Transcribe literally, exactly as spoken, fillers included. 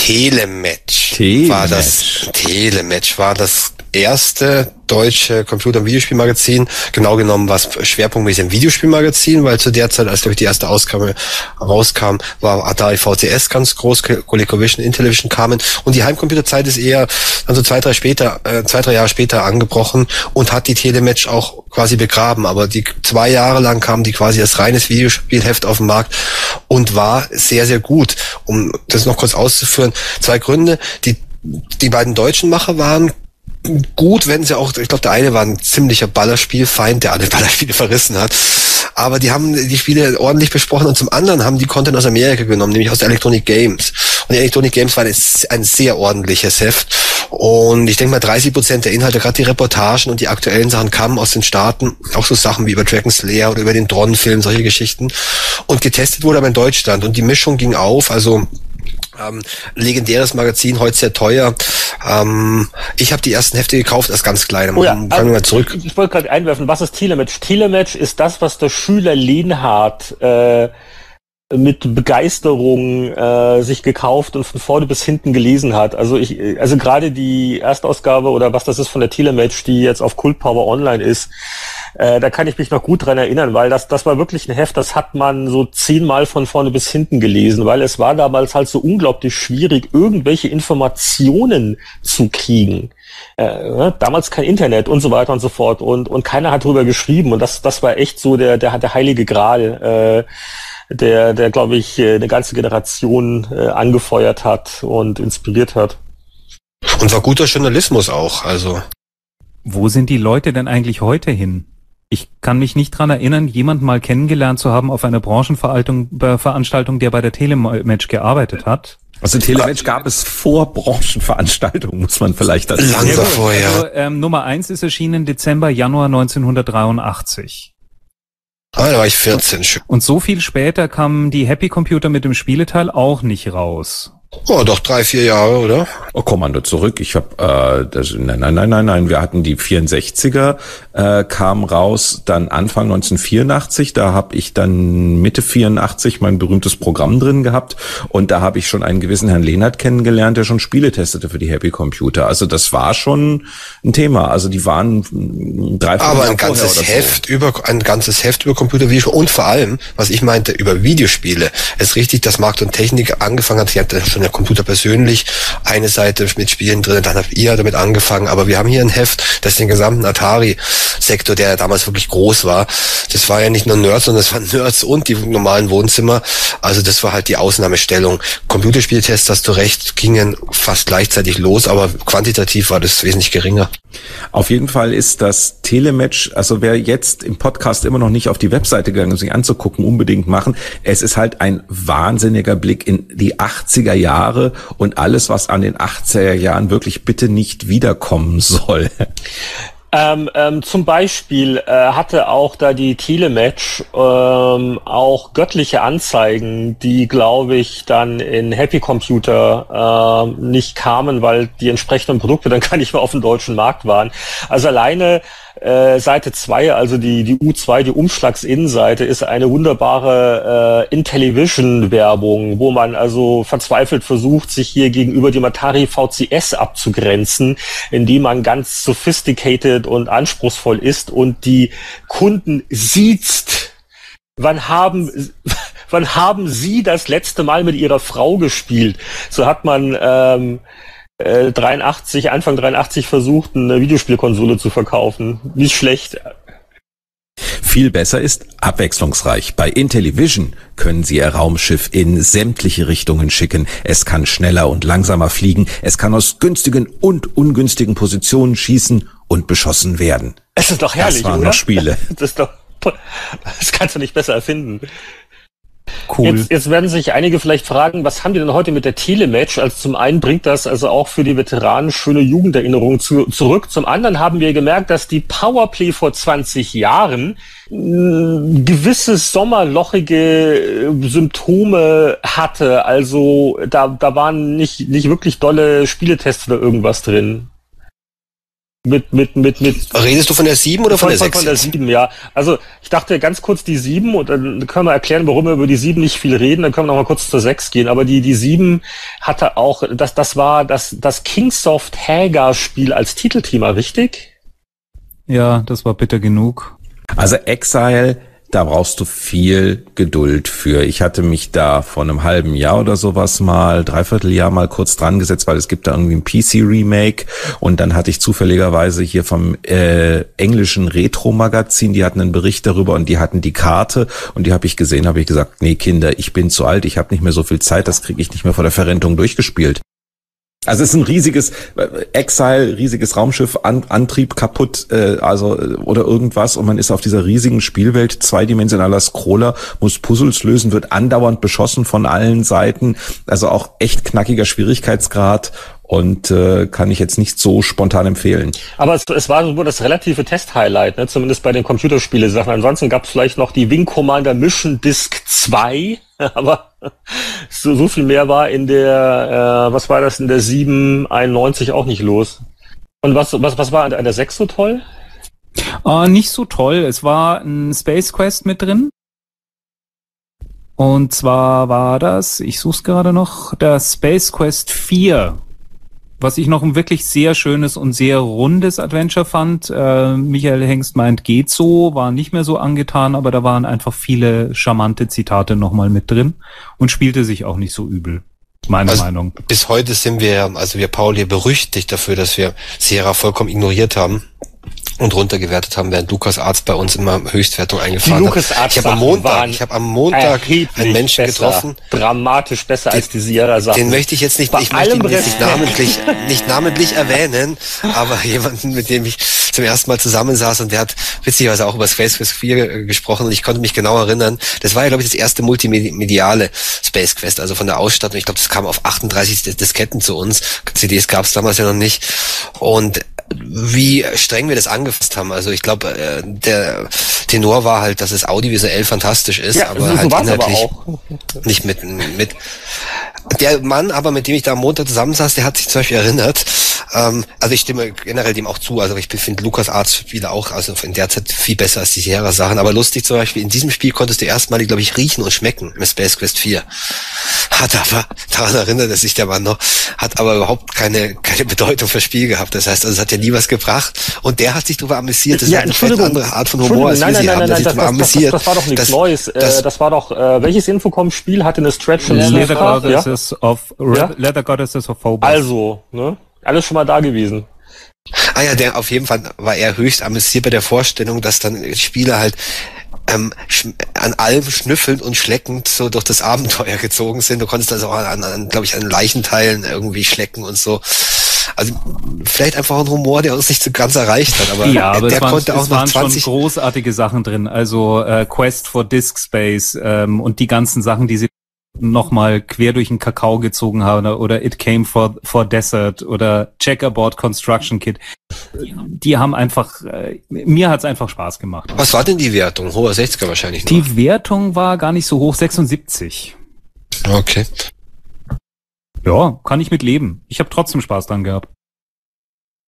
Telematch, Telematch war das Telematch war das erste deutsche Computer- und Videospielmagazin, genau genommen war es schwerpunktmäßig ein Videospielmagazin, weil zu der Zeit, als glaube ich die erste Ausgabe rauskam, war Atari V C S ganz groß, ColecoVision, Intellivision kamen und die Heimcomputerzeit ist eher also zwei, drei später, äh, zwei, drei Jahre später angebrochen und hat die Telematch auch quasi begraben, aber die zwei Jahre lang kam die quasi als reines Videospielheft auf den Markt und war sehr, sehr gut. Um das noch kurz auszuführen, zwei Gründe, die die beiden deutschen Macher waren gut, wenn sie auch, ich glaube, der eine war ein ziemlicher Ballerspielfeind, der alle Ballerspiele verrissen hat, aber die haben die Spiele ordentlich besprochen und zum anderen haben die Content aus Amerika genommen, nämlich aus der Electronic Games. Und die Electronic Games war ein, ein sehr ordentliches Heft und ich denke mal dreißig Prozent der Inhalte, gerade die Reportagen und die aktuellen Sachen kamen aus den Staaten, auch so Sachen wie über Dragon's Lair oder über den Drohnenfilm, solche Geschichten, und getestet wurde aber in Deutschland und die Mischung ging auf, also Ähm, legendäres Magazin, heute sehr teuer. Ähm, ich habe die ersten Hefte gekauft als ganz kleine. Oh ja, Fangen also, wir mal zurück. Ich, ich wollte gerade einwerfen, was ist Telematch? Telematch ist das, was der Schüler Lenhardt äh, mit Begeisterung äh, sich gekauft und von vorne bis hinten gelesen hat. Also ich, also gerade die Erstausgabe oder was das ist von der Telematch, die jetzt auf Kultpower Online ist, äh, da kann ich mich noch gut dran erinnern, weil das das war wirklich ein Heft, das hat man so zehnmal von vorne bis hinten gelesen, weil es war damals halt so unglaublich schwierig, irgendwelche Informationen zu kriegen. Äh, damals kein Internet und so weiter und so fort und und keiner hat drüber geschrieben und das das war echt so der der der heilige Gral. Äh, der, der glaube ich, eine ganze Generation äh, angefeuert hat und inspiriert hat. Und war guter Journalismus auch, also. Wo sind die Leute denn eigentlich heute hin? Ich kann mich nicht dran erinnern, jemand mal kennengelernt zu haben auf einer Branchenveranstaltung, der bei der Telematch gearbeitet hat. Also Telematch gab es vor Branchenveranstaltungen, muss man vielleicht dazu sagen. Lange vorher. Also, ähm, Nummer eins ist erschienen Dezember, Januar neunzehnhundertdreiundachtzig. Ah, da war ich vierzehn. Und so viel später kamen die Happy Computer mit dem Spieleteil auch nicht raus. Oh, doch drei, vier Jahre, oder? Oh, Kommando zurück. Ich habe, äh, das, nein, nein, nein, nein, nein. Wir hatten die vierundsechziger, äh, kam raus, dann Anfang neunzehnhundertvierundachtzig. Da habe ich dann Mitte vierundachtzig mein berühmtes Programm drin gehabt und da habe ich schon einen gewissen Herrn Lenhardt kennengelernt, der schon Spiele testete für die Happy Computer. Also das war schon ein Thema. Also die waren drei, vier Aber Jahre ein ganzes vorher oder Heft so. über ein ganzes Heft über Computervideospiele und vor allem, was ich meinte, über Videospiele. Es ist richtig, dass Markt und Technik angefangen hat. Ich hatte schon der Computer persönlich eine Seite mit Spielen drin, dann habt ihr damit angefangen, aber wir haben hier ein Heft, das den gesamten Atari-Sektor, der ja damals wirklich groß war, das war ja nicht nur Nerds, sondern das waren Nerds und die normalen Wohnzimmer, also das war halt die Ausnahmestellung. Computerspieltests, hast du recht, gingen fast gleichzeitig los, aber quantitativ war das wesentlich geringer. Auf jeden Fall ist das Telematch, also wer jetzt im Podcast immer noch nicht auf die Webseite gegangen ist, sich anzugucken, unbedingt machen, es ist halt ein wahnsinniger Blick in die achtziger Jahre Jahre und alles, was an den achtziger Jahren wirklich bitte nicht wiederkommen soll. Ähm, ähm, zum Beispiel äh, hatte auch da die Telematch ähm, auch göttliche Anzeigen, die glaube ich dann in Happy Computer äh, nicht kamen, weil die entsprechenden Produkte dann gar nicht mehr auf dem deutschen Markt waren. Also alleine äh, Seite zwei, also die die U zwei, die Umschlagsinnenseite, ist eine wunderbare äh, Intellivision-Werbung, wo man also verzweifelt versucht, sich hier gegenüber dem Atari V C S abzugrenzen, indem man ganz sophisticated und anspruchsvoll ist und die Kunden siezt. Wann haben, wann haben Sie das letzte Mal mit Ihrer Frau gespielt? So hat man ähm, äh, dreiundachtzig, Anfang dreiundachtzig versucht, eine Videospielkonsole zu verkaufen. Nicht schlecht. Viel besser ist abwechslungsreich. Bei Intellivision können Sie Ihr Raumschiff in sämtliche Richtungen schicken. Es kann schneller und langsamer fliegen. Es kann aus günstigen und ungünstigen Positionen schießen und beschossen werden. Es ist doch herrlich, oder? Das waren noch Spiele. Das ist doch, das kannst du nicht besser erfinden. Cool. Jetzt, jetzt werden sich einige vielleicht fragen, was haben die denn heute mit der Telematch? Also zum einen bringt das also auch für die Veteranen schöne Jugenderinnerungen zu, zurück. Zum anderen haben wir gemerkt, dass die Powerplay vor zwanzig Jahren gewisse sommerlochige Symptome hatte. Also da, da waren nicht, nicht wirklich dolle Spieletests oder irgendwas drin. Mit, mit, mit, mit. Redest du von der sieben oder von, von der sechs? Von der sieben, ja. Also, ich dachte ganz kurz die sieben und dann können wir erklären, warum wir über die sieben nicht viel reden, dann können wir nochmal kurz zur sechs gehen, aber die, die sieben hatte auch, das, das war das, das Kingsoft Hagar Spiel als Titelthema, richtig? Ja, das war bitter genug. Also Exile, da brauchst du viel Geduld für. Ich hatte mich da vor einem halben Jahr oder sowas mal, Dreivierteljahr mal kurz dran gesetzt, weil es gibt da irgendwie ein P C-Remake und dann hatte ich zufälligerweise hier vom äh, englischen Retro-Magazin, die hatten einen Bericht darüber und die hatten die Karte und die habe ich gesehen, habe ich gesagt, nee Kinder, ich bin zu alt, ich habe nicht mehr so viel Zeit, das kriege ich nicht mehr vor der Verrentung durchgespielt. Also es ist ein riesiges Exile, riesiges Raumschiff, An- Antrieb kaputt, äh, also oder irgendwas und man ist auf dieser riesigen Spielwelt, zweidimensionaler Scroller, muss Puzzles lösen, wird andauernd beschossen von allen Seiten, also auch echt knackiger Schwierigkeitsgrad und äh, kann ich jetzt nicht so spontan empfehlen. Aber es, es war nur das relative Test-Highlight, ne? Zumindest bei den Computerspiele-Sachen. Ansonsten gab es vielleicht noch die Wing Commander Mission Disc zwei, aber so, so viel mehr war in der, äh, was war das, in der sieben einundneunzig auch nicht los. Und was, was, was war an der sechs so toll? Äh, nicht so toll. Es war ein Space Quest mit drin. Und zwar war das, ich such's gerade noch, der Space Quest vier. Was ich noch ein wirklich sehr schönes und sehr rundes Adventure fand. Äh, Michael Hengst meint, geht so, war nicht mehr so angetan, aber da waren einfach viele charmante Zitate nochmal mit drin und spielte sich auch nicht so übel. Meine also Meinung. Bis heute sind wir, also wir Pauli, berüchtigt dafür, dass wir Sierra vollkommen ignoriert haben und runtergewertet haben, während LucasArts bei uns immer Höchstwertung eingefahren hat. Ich habe am Montag, ich habe am Montag einen Menschen besser, getroffen, dramatisch besser den, als die Sierra-Sachen. Den möchte ich jetzt nicht, bei ich möchte ihn jetzt nicht namentlich, nicht namentlich erwähnen, aber jemanden, mit dem ich zum ersten Mal zusammensaß und der hat witzigerweise auch über Space Quest vier gesprochen und ich konnte mich genau erinnern. Das war ja, glaube ich, das erste multimediale Space Quest, also von der Ausstattung. Ich glaube, das kam auf achtunddreißig Disketten zu uns. C Ds gab es damals ja noch nicht. Und wie streng wir das angefasst haben. Also ich glaube, äh, der Tenor war halt, dass es audiovisuell fantastisch ist, ja, aber so halt inhaltlich aber nicht mit, mit. Der Mann aber, mit dem ich da am Montag zusammensaß, der hat sich zum Beispiel erinnert. Ähm, also ich stimme generell dem auch zu. Also ich finde LucasArts-Spiele auch also in der Zeit viel besser als die Sierra-Sachen. Aber lustig zum Beispiel, in diesem Spiel konntest du erstmalig, glaube ich, riechen und schmecken im Space Quest vier. Hat aber, daran erinnert sich der Mann noch, hat aber überhaupt keine keine Bedeutung fürs Spiel gehabt. Das heißt, also es hat ja nie was gebracht. Und der hat sich darüber amüsiert. Das ja, ist eine andere Art von Humor, als nein, wir nein, sie nein, haben. Nein, nein, das, das, das, das, das war doch nichts das, Neues. Das, das war doch, äh, welches Infocom-Spiel hatte eine Stretch and Leather Goddesses of ja? Leather Goddesses of Phobos. Also, ne? Alles schon mal da gewesen. Ah ja, der auf jeden Fall war er höchst amüsiert bei der Vorstellung, dass dann Spieler halt Ähm, sch- an allem schnüffelnd und schleckend so durch das Abenteuer gezogen sind. Du konntest also auch an, an glaube ich, an Leichenteilen irgendwie schlecken und so. Also vielleicht einfach ein Humor, der uns nicht so ganz erreicht hat, aber, ja, aber der es waren, konnte auch es nach waren zwanzig schon großartige Sachen drin. Also äh, Quest for Disk Space ähm, und die ganzen Sachen, die sie nochmal quer durch den Kakao gezogen haben oder It Came for, for Desert oder Checkerboard Construction Kit. Die haben einfach, äh, mir hat's einfach Spaß gemacht. Was war denn die Wertung? Hoher sechziger wahrscheinlich noch. Die Wertung war gar nicht so hoch, sechsundsiebzig. Okay. Ja, kann ich mit leben. Ich habe trotzdem Spaß dran gehabt.